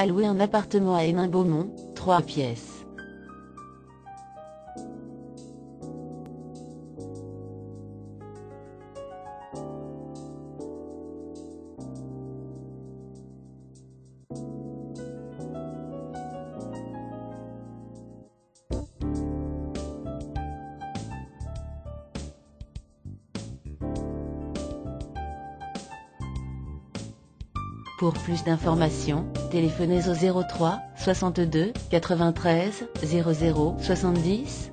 a loué un appartement à Hénin Beaumont, 3 pièces. Pour plus d'informations, téléphonez au 03 62 93 00 70.